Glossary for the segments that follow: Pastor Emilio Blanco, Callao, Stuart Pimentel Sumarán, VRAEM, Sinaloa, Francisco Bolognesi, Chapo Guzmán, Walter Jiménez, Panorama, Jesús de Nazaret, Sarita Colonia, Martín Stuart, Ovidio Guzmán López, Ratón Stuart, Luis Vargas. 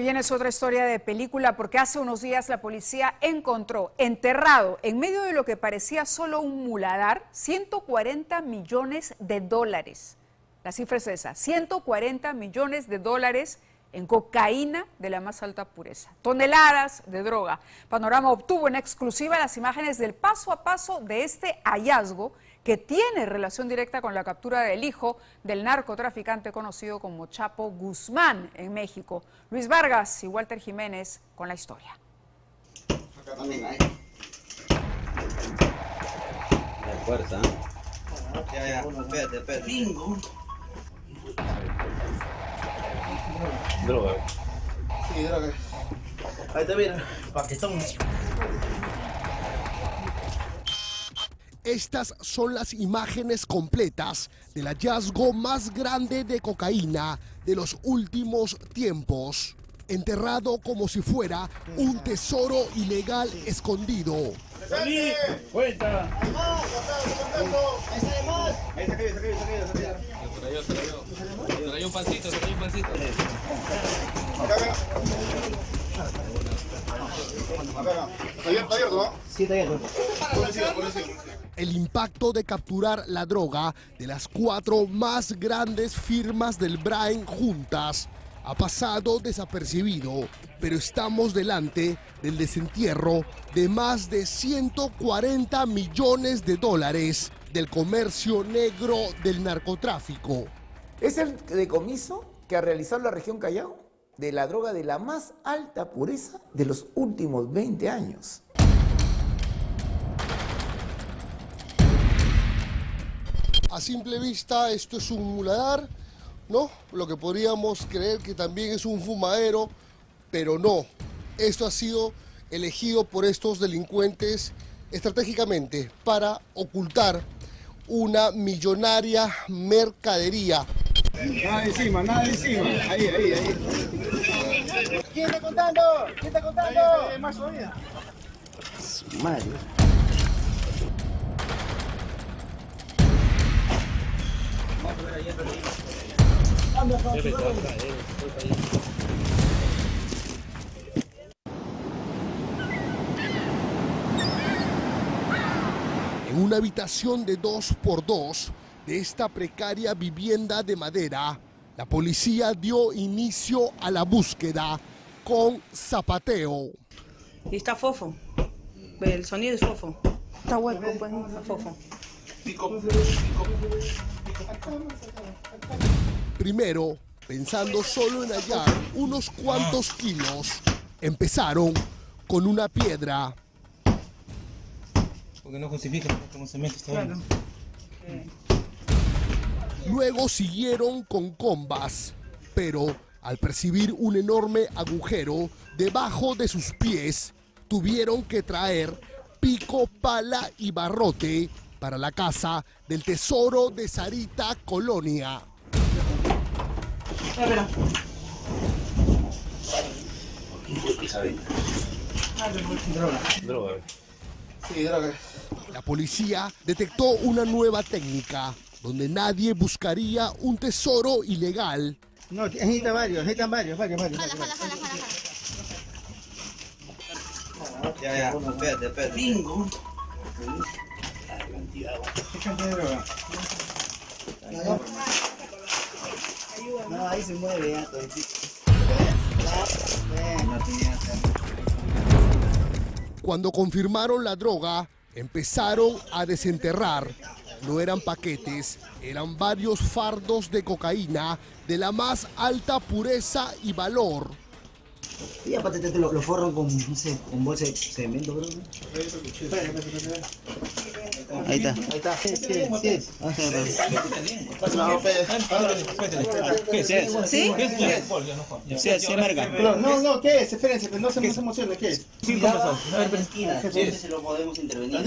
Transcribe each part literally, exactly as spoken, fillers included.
Viene otra historia de película porque hace unos días la policía encontró enterrado en medio de lo que parecía solo un muladar ciento cuarenta millones de dólares. La cifra es esa, ciento cuarenta millones de dólares en cocaína de la más alta pureza, toneladas de droga. Panorama obtuvo en exclusiva las imágenes del paso a paso de este hallazgo que tiene relación directa con la captura del hijo del narcotraficante conocido como Chapo Guzmán en México. Luis Vargas y Walter Jiménez con la historia. Acá también hay. La puerta. Ya, ya, espérate, espérate. Bingo. Droga. Sí, droga. Ahí está, mira. Paquetón. Estas son las imágenes completas del hallazgo más grande de cocaína de los últimos tiempos, enterrado como si fuera un tesoro ilegal escondido. El impacto de capturar la droga de las cuatro más grandes firmas del V R A E M juntas ha pasado desapercibido, pero estamos delante del desentierro de más de ciento cuarenta millones de dólares del comercio negro del narcotráfico. Es el decomiso que ha realizado la región Callao de la droga de la más alta pureza de los últimos veinte años. A simple vista esto es un muladar, ¿no? Lo que podríamos creer que también es un fumadero, pero no. Esto ha sido elegido por estos delincuentes estratégicamente para ocultar una millonaria mercadería. Nada encima, nada encima. Ahí, ahí, ahí. ¿Quién está contando? ¿Quién está contando? Ahí, ahí, más todavía. Su madre. En una habitación de dos por dos de esta precaria vivienda de madera, la policía dio inicio a la búsqueda con zapateo. Y está fofo, el sonido es fofo. Está hueco, pues, está fofo. Primero, pensando solo en hallar unos cuantos kilos, empezaron con una piedra. Porque no justifica cómo se mete esta vaina. Luego siguieron con combas, pero al percibir un enorme agujero debajo de sus pies, tuvieron que traer pico, pala y barrote para la casa del tesoro de Sarita Colonia. La policía detectó una nueva técnica donde nadie buscaría un tesoro ilegal. No, necesitan varios, necesitan varios, varios, varios. Jala, jala, jala, jala. Ya, ya, espérate, espérate. Bingo. ¿Qué cantidad de droga? No, ahí se mueve ya. Cuando confirmaron la droga, empezaron a desenterrar. No eran paquetes, eran varios fardos de cocaína de la más alta pureza y valor. Y aparte te lo, lo forran con, no sé, con bolsa de cemento, bro. Ahí está, ahí está. Sí, sí, sí. ¿Qué es eso? ¿Sí? ¿Qué es? Sí, sí, merca. No, no, ¿qué es? Espérense, no se emocione, ¿qué es? Sí, ¿cómo pasó? Se lo podemos intervenir.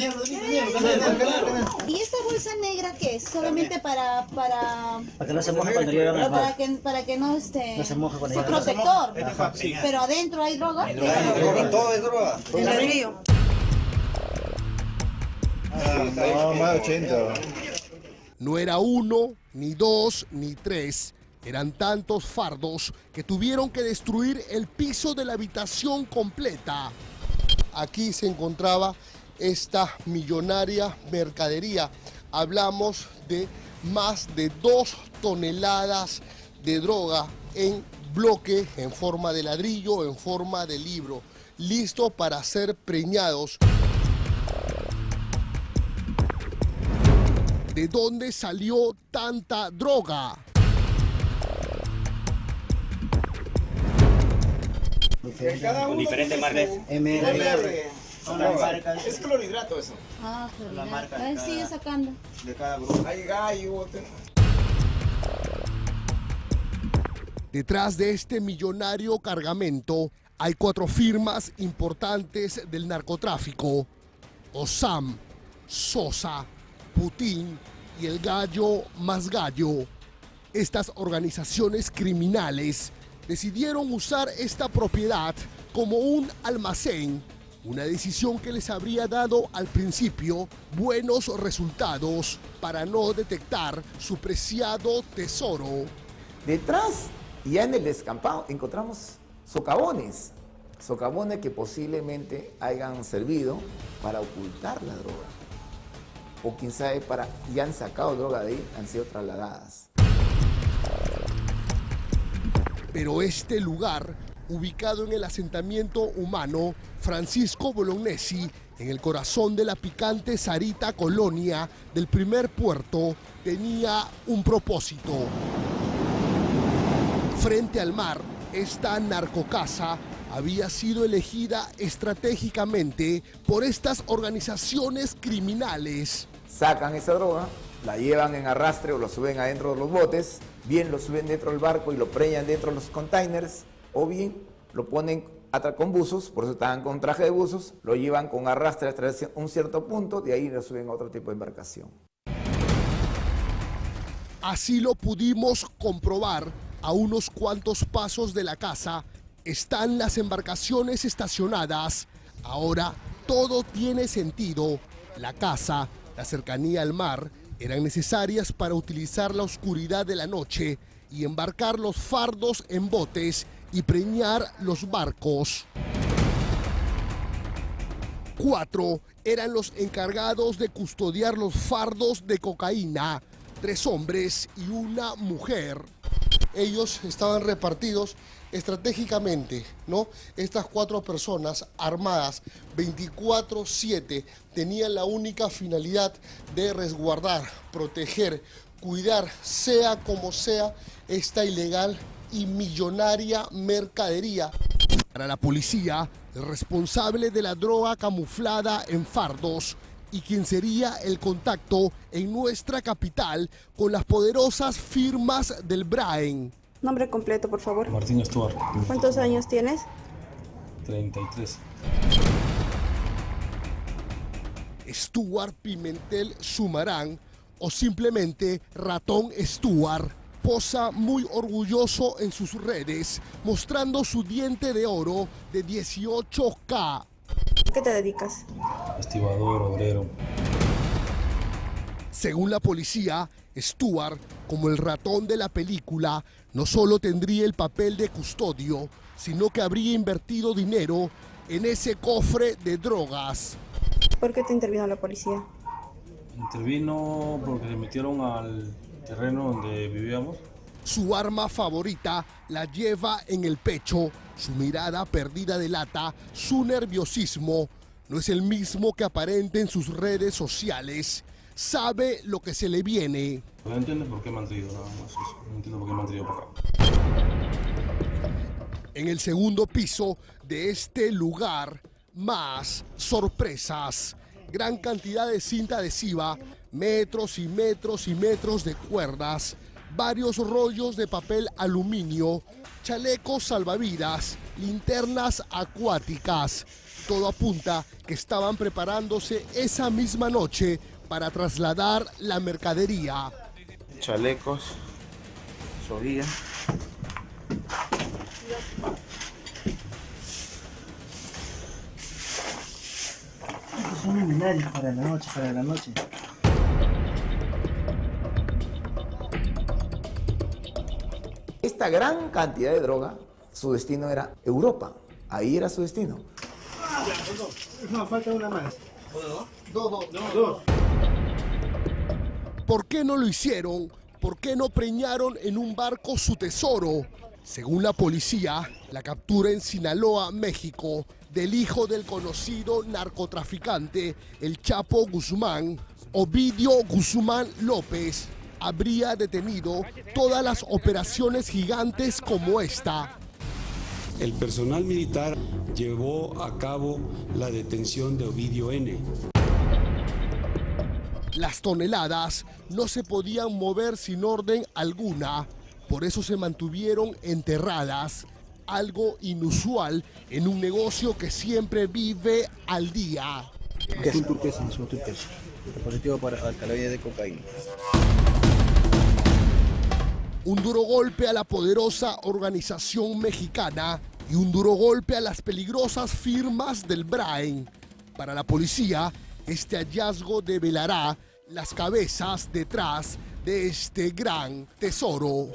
¿Y esa bolsa negra qué es? Solamente para... Para que no se moje cuando yo la moje. Para que no esté... No se moje cuando yo la moje. Es protector. Pero adentro hay droga. Hay droga, todo es droga. El ladrillo. No, más de ochenta. No era uno, ni dos, ni tres. Eran tantos fardos que tuvieron que destruir el piso de la habitación completa. Aquí se encontraba esta millonaria mercadería. Hablamos de más de dos toneladas de droga en bloque, en forma de ladrillo, en forma de libro, listo para ser preñados. ¿De dónde salió tanta droga? De cada uno diferentes marcas. M R. Es clorhidrato eso. Ah, la marca. Ahí sigue sacando. De cada grupo. Hay gallo. Detrás de este millonario cargamento hay cuatro firmas importantes del narcotráfico: Osam, Sosa, Putin y el gallo más gallo. Estas organizaciones criminales decidieron usar esta propiedad como un almacén, una decisión que les habría dado al principio buenos resultados para no detectar su preciado tesoro. Detrás, ya en el descampado, encontramos socavones, socavones que posiblemente hayan servido para ocultar la droga, o quién sabe, para, ya han sacado droga de ahí, han sido trasladadas. Pero este lugar, ubicado en el asentamiento humano Francisco Bolognesi, en el corazón de la picante Sarita Colonia del primer puerto, tenía un propósito. Frente al mar, esta narcocasa había sido elegida estratégicamente por estas organizaciones criminales. Sacan esa droga, la llevan en arrastre o la suben adentro de los botes, bien lo suben dentro del barco y lo preñan dentro de los containers, o bien lo ponen con buzos, por eso estaban con traje de buzos, lo llevan con arrastre hasta un cierto punto, de ahí lo suben a otro tipo de embarcación. Así lo pudimos comprobar. A unos cuantos pasos de la casa están las embarcaciones estacionadas. Ahora todo tiene sentido. La casa, la cercanía al mar, eran necesarias para utilizar la oscuridad de la noche y embarcar los fardos en botes y preñar los barcos. Cuatro eran los encargados de custodiar los fardos de cocaína, tres hombres y una mujer. Ellos estaban repartidos estratégicamente, ¿no? Estas cuatro personas armadas veinticuatro siete tenían la única finalidad de resguardar, proteger, cuidar, sea como sea, esta ilegal y millonaria mercadería. Para la policía, el responsable de la droga camuflada en fardos y quien sería el contacto en nuestra capital con las poderosas firmas del VRAEM. Nombre completo, por favor. Martín Stuart. ¿Cuántos años tienes? treinta y tres. Stuart Pimentel Sumarán, o simplemente Ratón Stuart, posa muy orgulloso en sus redes, mostrando su diente de oro de dieciocho K. ¿A qué te dedicas? Estibador, obrero. Según la policía, Stuart, como el ratón de la película, no solo tendría el papel de custodio, sino que habría invertido dinero en ese cofre de drogas. ¿Por qué te intervino la policía? Intervino porque se metieron al terreno donde vivíamos. Su arma favorita la lleva en el pecho. Su mirada perdida delata su nerviosismo. No es el mismo que aparenta en sus redes sociales. Sabe lo que se le viene. No entiendo por qué me han traído, nada más. No entiendo por qué me han traído para acá. En el segundo piso de este lugar, más sorpresas. Gran cantidad de cinta adhesiva, metros y metros y metros de cuerdas, varios rollos de papel aluminio, chalecos salvavidas, linternas acuáticas. Todo apunta que estaban preparándose esa misma noche para trasladar la mercadería. Chalecos, soguilla, son luminarias para la noche, para la noche. esta gran cantidad de droga, su destino era Europa. Ahí era su destino. No, falta una más. Dos, dos, dos. ¿Por qué no lo hicieron? ¿Por qué no preñaron en un barco su tesoro? Según la policía, la captura en Sinaloa, México, del hijo del conocido narcotraficante, el Chapo Guzmán, Ovidio Guzmán López, habría detenido todas las operaciones gigantes como esta. El personal militar llevó a cabo la detención de Ovidio N. Las toneladas no se podían mover sin orden alguna, por eso se mantuvieron enterradas, algo inusual en un negocio que siempre vive al día. Es un turquesa, es un turquesa, positivo para alcaloides de cocaína. Un duro golpe a la poderosa organización mexicana y un duro golpe a las peligrosas firmas del V R A E M. Para la policía, este hallazgo develará las cabezas detrás de este gran tesoro.